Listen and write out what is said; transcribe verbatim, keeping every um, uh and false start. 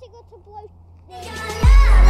Pretty good to blow.